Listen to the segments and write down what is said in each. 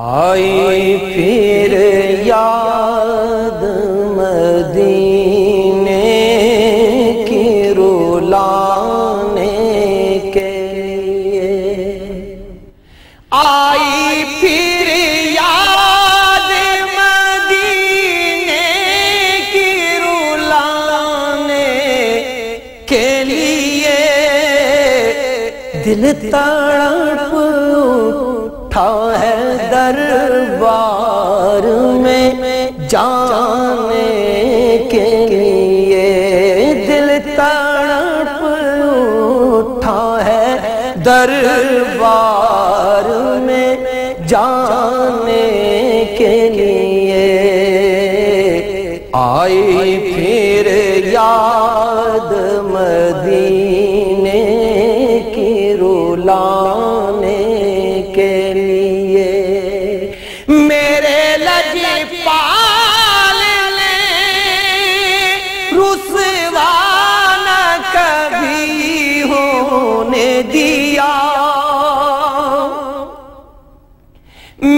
आई फिर याद मदीने की रुलाने के लिए, आई फिर याद मदीने की रुलाने के लिए। दिल तड़प उठा है दरबार में जाने के लिए, दिल तड़प उठा है दरबार में जाने के लिए। आई फिर याद मदीने की रुलाने के लिए। मेरे लजी पालने रुसवा न कभी होने दिया,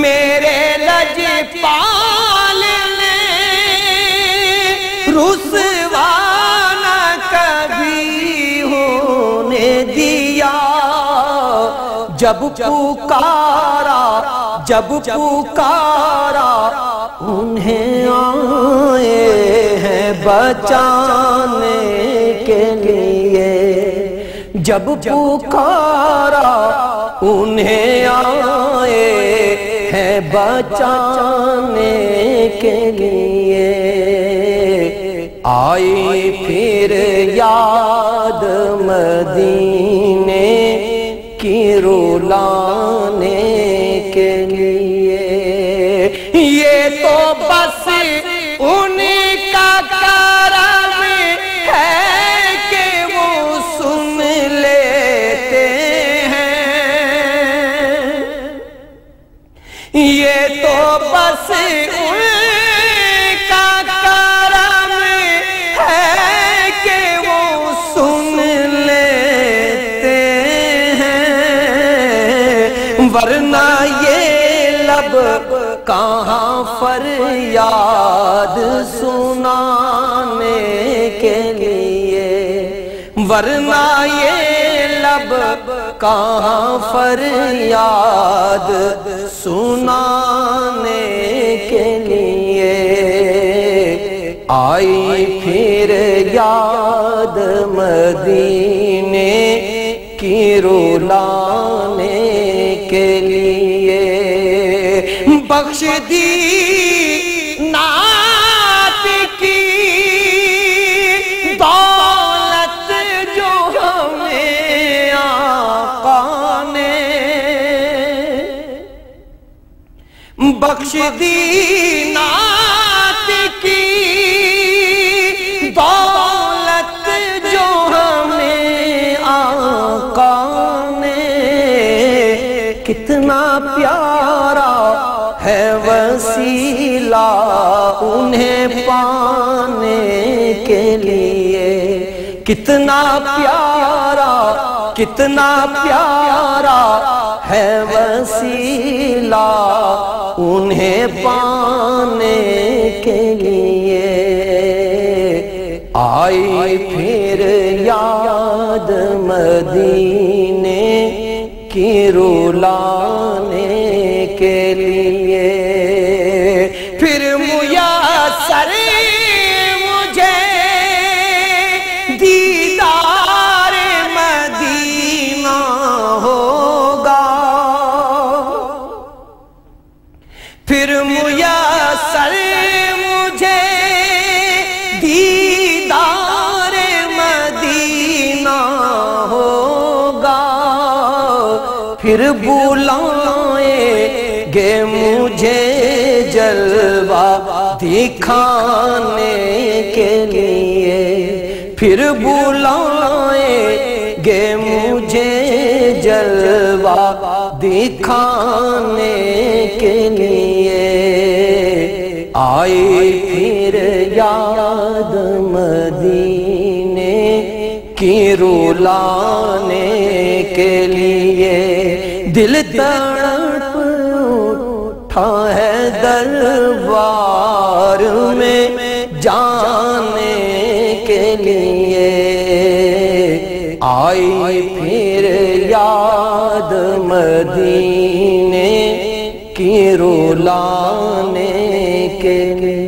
मेरे लजी पालने रुसवा न कभी होने दिया। जब पुकारा उन्हें आए हैं बचाने के लिए, जब पुकारा उन्हें आए हैं बचाने के लिए। आई फिर याद मदीने की रुलाने के लिए। ये तो बस उनका करम है कि वो सुन लेते हैं, ये तो बस उनका करम है कि वो सुन लेते हैं। वरना ये कहाँ फरियाद सुनाने के लिए, वरना ये लब कहाँ फरियाद सुनाने के लिए। आई फिर याद मदीने की रुलाने के लिए। बख्श दी नात की दौलत जो हमें आका ने, बख्श दी नात की दौलत जो हमें आका ने। कितना प्यारा है वसीला उन्हें पाने के लिए, कितना प्यारा है वसीला उन्हें पाने के लिए। आई फिर याद मदीने की रुलाने के लिए। फिर मुयस्सर मुझे दीदार मदीना होगा, फिर मुयस्सर मुझे दीदार मदीना होगा। फिर बुलाए गे मुझे जलवा दिखाने के लिए, फिर बुलाए गे मुझे जलवा दिखाने के लिए। आई फिर याद मदीने की रुलाने के लिए। दिल तड़प था है दरबार में जाने के लिए। आई फिर याद मदीने की रुलाने के लिए।